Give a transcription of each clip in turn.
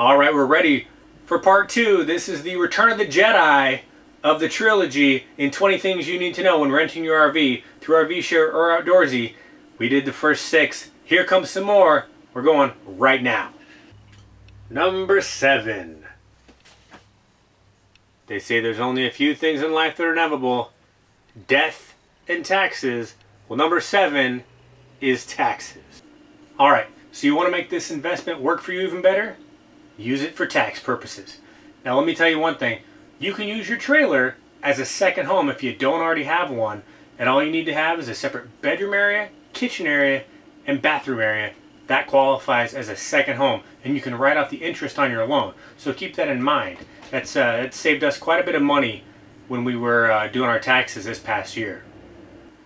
Alright, we're ready for part two. This is the Return of the Jedi of the trilogy in 20 things you need to know when renting your RV through RV Share or Outdoorsy. We did the first 6. Here comes some more. We're going right now. Number 7. They say there's only a few things in life that are inevitable. Death and taxes. Well, number 7 is taxes. Alright, so you want to make this investment work for you even better? Use it for tax purposes. Now let me tell you one thing. You can use your trailer as a second home if you don't already have one, and all you need to have is a separate bedroom area, kitchen area, and bathroom area. That qualifies as a second home, and you can write off the interest on your loan. So keep that in mind. That saved us quite a bit of money when we were doing our taxes this past year.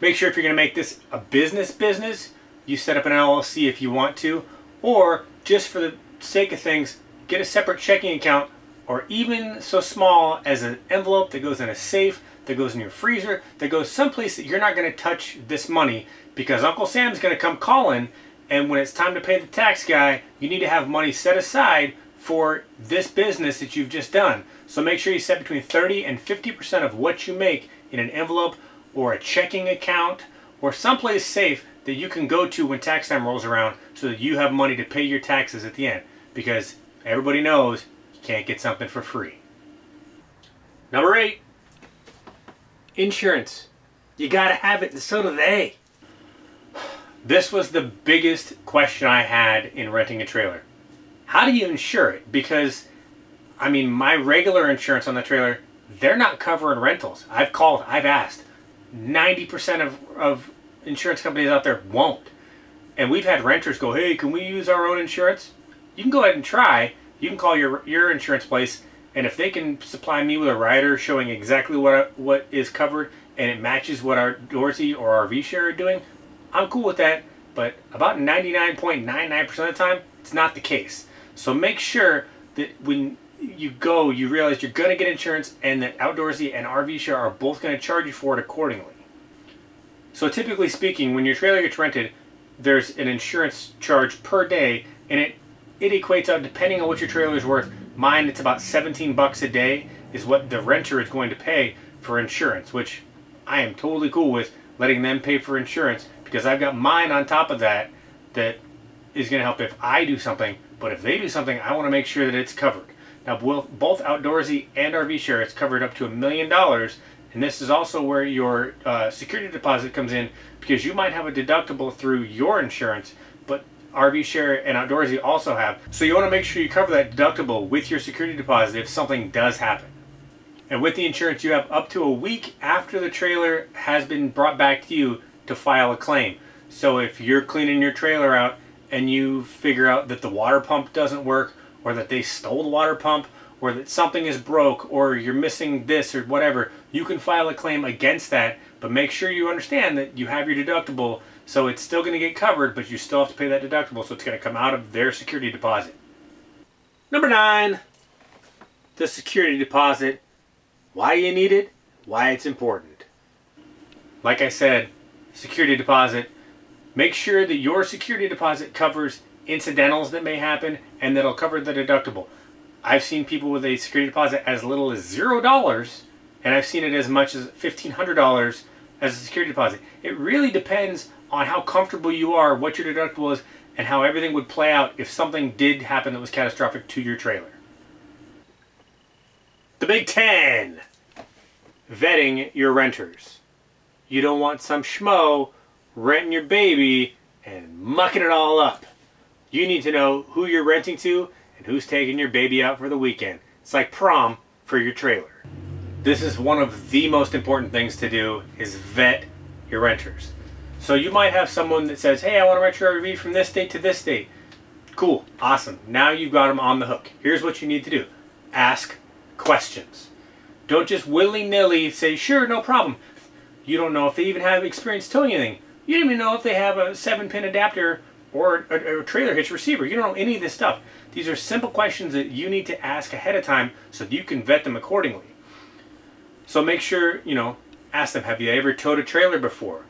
Make sure if you're going to make this a business, you set up an LLC if you want to, or just for the sake of things, get a separate checking account, or even so small as an envelope that goes in a safe, that goes in your freezer, that goes someplace that you're not going to touch this money, because Uncle Sam's going to come calling, and when it's time to pay the tax guy, you need to have money set aside for this business that you've just done. So make sure you set between 30 and 50% of what you make in an envelope or a checking account or someplace safe that you can go to when tax time rolls around, so that you have money to pay your taxes at the end, because everybody knows you can't get something for free. Number 8, insurance. You gotta have it, and so do they. This was the biggest question I had in renting a trailer. How do you insure it? Because, I mean, my regular insurance on the trailer, they're not covering rentals. I've called, I've asked. 90% of insurance companies out there won't. And we've had renters go, hey, can we use our own insurance? You can go ahead and try. You can call your insurance place, and if they can supply me with a rider showing exactly what is covered and it matches what our Outdoorsy or RV Share are doing, I'm cool with that. But about 99.99% of the time, it's not the case. So make sure that when you go, you realize you're going to get insurance, and that Outdoorsy and RV Share are both going to charge you for it accordingly. So typically speaking, when your trailer gets rented, there's an insurance charge per day, and it equates out, depending on what your trailer is worth. Mine, it's about 17 bucks a day is what the renter is going to pay for insurance, which I am totally cool with letting them pay for insurance, because I've got mine on top of that is going to help if I do something. But if they do something, I want to make sure that it's covered. Now, both Outdoorsy and RV Share, it's covered up to $1 million, and this is also where your security deposit comes in, because you might have a deductible through your insurance, but RV Share and Outdoorsy also have. So you want to make sure you cover that deductible with your security deposit if something does happen. And with the insurance, you have up to a week after the trailer has been brought back to you to file a claim. So if you're cleaning your trailer out and you figure out that the water pump doesn't work, or that they stole the water pump, or that something is broke, or you're missing this or whatever, you can file a claim against that. But make sure you understand that you have your deductible, so it's still going to get covered, but you still have to pay that deductible, so it's going to come out of their security deposit. Number 9, the security deposit. Why you need it, why it's important. Like I said, security deposit. Make sure that your security deposit covers incidentals that may happen, and that'll cover the deductible. I've seen people with a security deposit as little as $0, and I've seen it as much as $1,500 as a security deposit. It really depends on how comfortable you are, what your deductible is, and how everything would play out if something did happen that was catastrophic to your trailer. The big 10, vetting your renters. You don't want some schmo renting your baby and mucking it all up. You need to know who you're renting to and who's taking your baby out for the weekend. It's like prom for your trailer. This is one of the most important things to do, is vet your renters. So you might have someone that says, hey, I want to rent your RV from this date to this date. Cool, awesome. Now you've got them on the hook. Here's what you need to do. Ask questions. Don't just willy-nilly say, sure, no problem. You don't know if they even have experience towing anything. You don't even know if they have a 7-pin adapter or a trailer hitch receiver. You don't know any of this stuff. These are simple questions that you need to ask ahead of time so that you can vet them accordingly. So make sure, you know, ask them, have you ever towed a trailer before?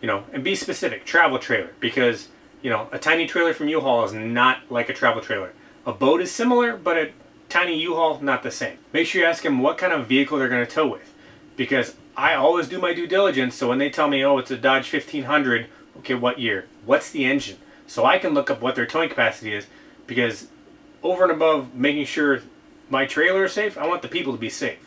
You know, and be specific, travel trailer, because, you know, a tiny trailer from U-Haul is not like a travel trailer. A boat is similar, but a tiny U-Haul, not the same. Make sure you ask them what kind of vehicle they're going to tow with, because I always do my due diligence, so when they tell me, oh, it's a Dodge 1500, okay, what year? What's the engine? So I can look up what their towing capacity is, because over and above making sure my trailer is safe, I want the people to be safe.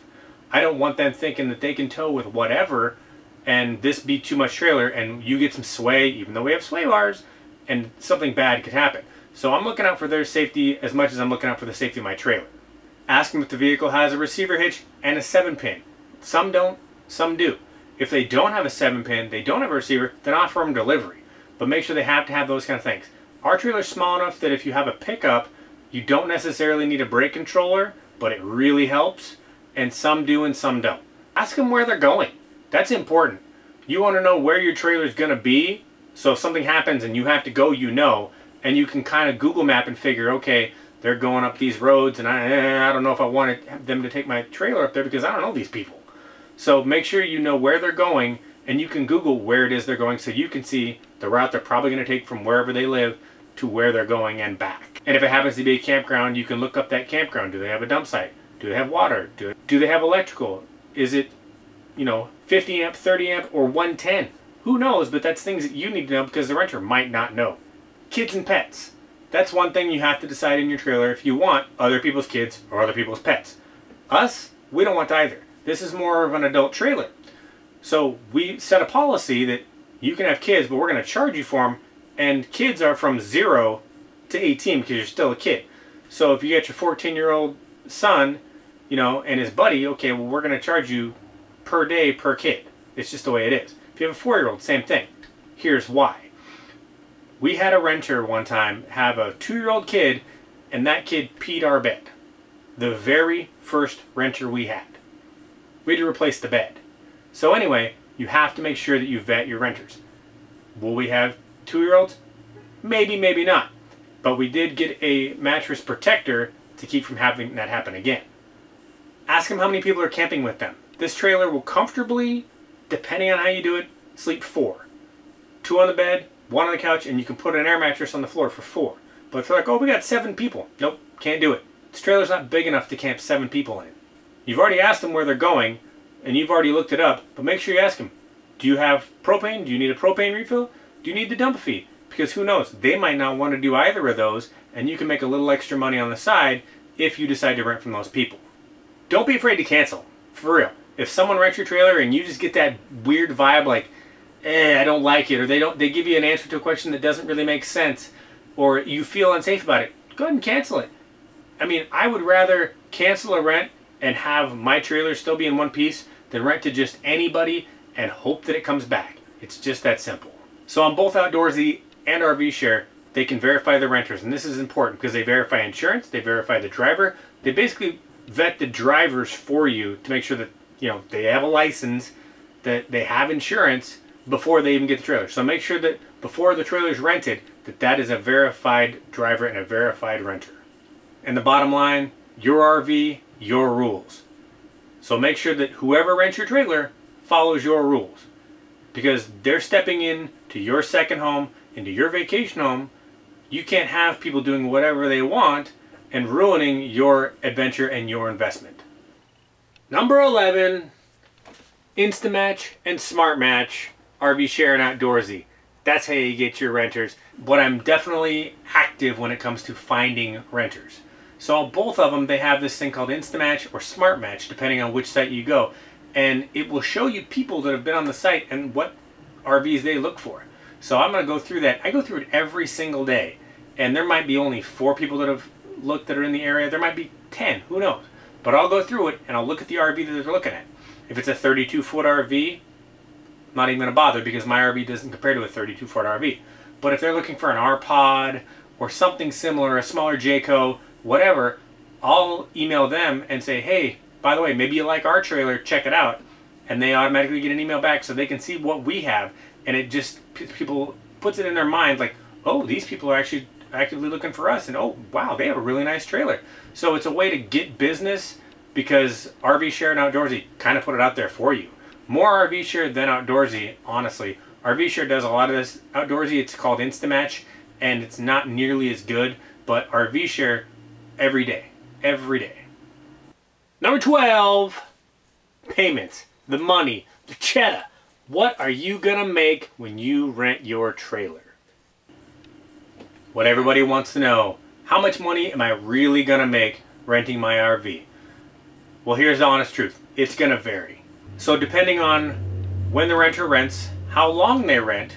I don't want them thinking that they can tow with whatever and this be too much trailer and you get some sway, even though we have sway bars, and something bad could happen. So I'm looking out for their safety as much as I'm looking out for the safety of my trailer. Ask them if the vehicle has a receiver hitch and a 7-pin. Some don't, some do. If they don't have a 7-pin, they don't have a receiver, then offer them delivery. But make sure they have to have those kind of things. Our trailer is small enough that if you have a pickup, you don't necessarily need a brake controller, but it really helps. And some do and some don't. Ask them where they're going. That's important. You want to know where your trailer is going to be, so if something happens and you have to go, you know, and you can kind of Google map and figure, okay, they're going up these roads, and I don't know if I wanted them to take my trailer up there because I don't know these people. So make sure you know where they're going, and you can Google where it is they're going so you can see the route they're probably going to take from wherever they live to where they're going and back. And if it happens to be a campground, you can look up that campground. Do they have a dump site? Do they have water? Do they have electrical? Is it, you know, 50 amp, 30 amp, or 110? Who knows, but that's things that you need to know because the renter might not know. Kids and pets. That's one thing you have to decide in your trailer if you want other people's kids or other people's pets. Us, we don't want either. This is more of an adult trailer. So we set a policy that you can have kids, but we're going to charge you for them. And kids are from 0 to 18 because you're still a kid. So if you get your 14-year-old son, you know, and his buddy, okay, well, we're going to charge you per day per kid. It's just the way it is. If you have a 4-year-old, same thing. Here's why. We had a renter one time have a 2-year-old kid, and that kid peed our bed. The very first renter we had. We had to replace the bed. So anyway, you have to make sure that you vet your renters. Will we have 2-year-olds? Maybe, maybe not. But we did get a mattress protector to keep from having that happen again. Ask them how many people are camping with them. This trailer will comfortably, depending on how you do it, sleep 4. 2 on the bed, 1 on the couch, and you can put an air mattress on the floor for 4. But if they're like, oh, we got 7 people. Nope, can't do it. This trailer's not big enough to camp 7 people in. You've already asked them where they're going, and you've already looked it up, but make sure you ask them, do you have propane? Do you need a propane refill? Do you need the dump fee? Because who knows? They might not want to do either of those, and you can make a little extra money on the side if you decide to rent from those people. Don't be afraid to cancel. For real. If someone rents your trailer and you just get that weird vibe like, I don't like it, or they give you an answer to a question that doesn't really make sense, or you feel unsafe about it, go ahead and cancel it. I mean, I would rather cancel a rent and have my trailer still be in one piece than rent to just anybody and hope that it comes back. It's just that simple. So on both Outdoorsy and RV Share, they can verify the renters, and this is important because they verify insurance, they verify the driver, they basically vet the drivers for you to make sure that, you know, they have a license, that they have insurance before they even get the trailer. So make sure that before the trailer is rented, that is a verified driver and a verified renter. And the bottom line, your RV, your rules. So make sure that whoever rents your trailer follows your rules, because they're stepping in to your second home, into your vacation home. You can't have people doing whatever they want and ruining your adventure and your investment. Number 11, InstaMatch and SmartMatch, RV Share and Outdoorsy. That's how you get your renters. But I'm definitely active when it comes to finding renters. So on both of them, they have this thing called InstaMatch or SmartMatch, depending on which site you go. And it will show you people that have been on the site and what RVs they look for. So I'm going to go through that. I go through it every single day. And there might be only 4 people that have looked that are in the area. There might be 10. Who knows? But I'll go through it and I'll look at the RV that they're looking at. If it's a 32-foot RV, I'm not even going to bother because my RV doesn't compare to a 32-foot RV. But if they're looking for an R-Pod or something similar, a smaller Jayco, whatever, I'll email them and say, hey, by the way, maybe you like our trailer, check it out. And they automatically get an email back so they can see what we have. And it just puts it in their mind like, oh, these people are actually actively looking for us. And oh, wow, they have a really nice trailer. So it's a way to get business because RV Share and Outdoorsy kind of put it out there for you. More RV Share than Outdoorsy, honestly. RV Share does a lot of this. Outdoorsy, it's called InstaMatch, and it's not nearly as good. But RV Share every day. Every day. Number 12, payments, the money, the cheddar. What are you gonna make when you rent your trailer? What everybody wants to know, how much money am I really gonna make renting my RV? Well, here's the honest truth, it's gonna vary. So depending on when the renter rents, how long they rent,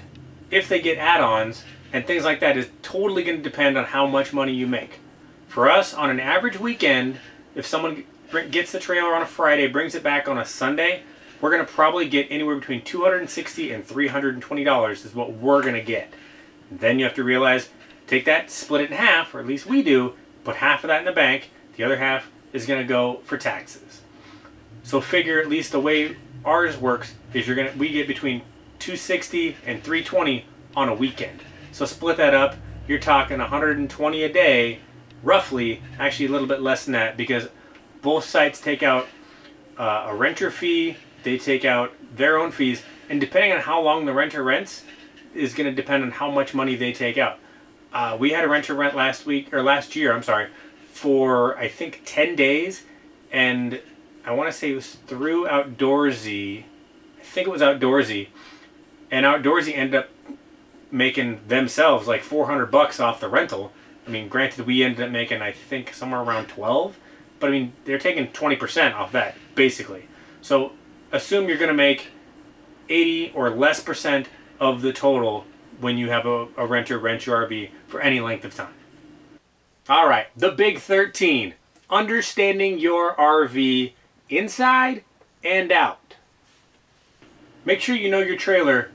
if they get add-ons, and things like that is totally gonna depend on how much money you make. For us, on an average weekend, if someone gets the trailer on a Friday, brings it back on a Sunday, we're going to probably get anywhere between $260 and $320 is what we're going to get. And then you have to realize, take that, split it in half, or at least we do, put half of that in the bank, the other half is going to go for taxes. So figure, at least the way ours works, is we get between $260 and $320 on a weekend. So split that up, you're talking $120 a day, roughly, actually a little bit less than that, because both sites take out a renter fee, they take out their own fees, and depending on how long the renter rents is going to depend on how much money they take out. We had a renter rent last year for I think 10 days, and I want to say it was through Outdoorsy. I think it was Outdoorsy, and Outdoorsy ended up making themselves like 400 bucks off the rental. I mean, granted, we ended up making I think somewhere around 12, but I mean they're taking 20% off that basically. So assume you're going to make 80 or less % of the total when you have a renter rent your RV for any length of time. All right, the big 13, understanding your RV inside and out. Make sure you know your trailer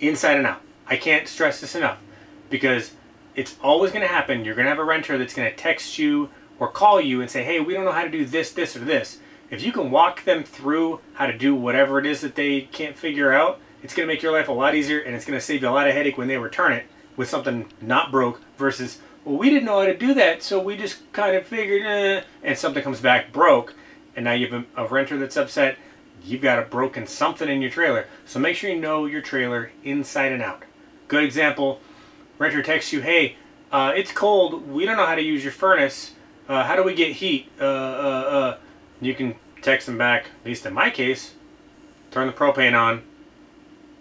inside and out. I can't stress this enough because it's always going to happen. You're going to have a renter that's going to text you or call you and say, hey, we don't know how to do this, this, or this. If you can walk them through how to do whatever it is that they can't figure out, it's going to make your life a lot easier, and it's going to save you a lot of headache when they return it with something not broke versus, well, we didn't know how to do that, so we just kind of figured, and something comes back broke, and now you have a renter that's upset. You've got a broken something in your trailer. So make sure you know your trailer inside and out. Good example, renter texts you, hey, it's cold. We don't know how to use your furnace. How do we get heat? You can text them back, at least in my case, turn the propane on,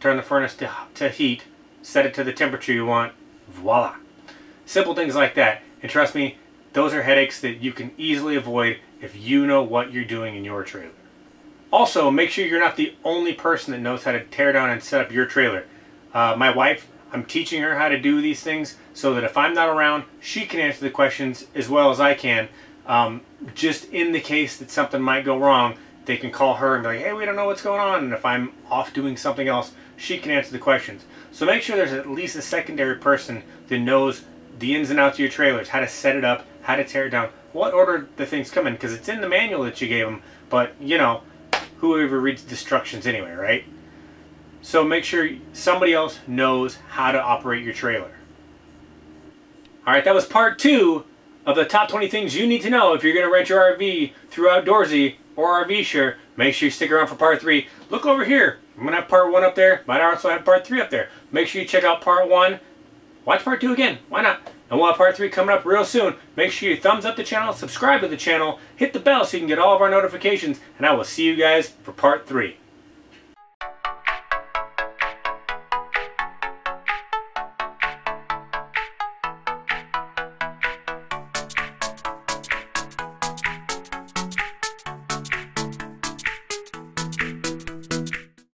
turn the furnace to heat, set it to the temperature you want, voila. Simple things like that. And trust me, those are headaches that you can easily avoid if you know what you're doing in your trailer. Also, make sure you're not the only person that knows how to tear down and set up your trailer. My wife, I'm teaching her how to do these things so that if I'm not around, she can answer the questions as well as I can. Just in the case that something might go wrong, they can call her and be like, hey, we don't know what's going on. And if I'm off doing something else, she can answer the questions. So make sure there's at least a secondary person that knows the ins and outs of your trailers, how to set it up, how to tear it down, what order the things come in, because it's in the manual that you gave them, but you know, whoever reads the instructions anyway, right? So make sure somebody else knows how to operate your trailer. All right, that was part 2. Of the top 20 things you need to know if you're going to rent your RV through Outdoorsy or RV Share. Make sure you stick around for part 3. Look over here. I'm going to have part 1 up there. Might also have part 3 up there. Make sure you check out part 1. Watch part 2 again. Why not? And we'll have part 3 coming up real soon. Make sure you thumbs up the channel, subscribe to the channel, hit the bell so you can get all of our notifications, and I will see you guys for part 3.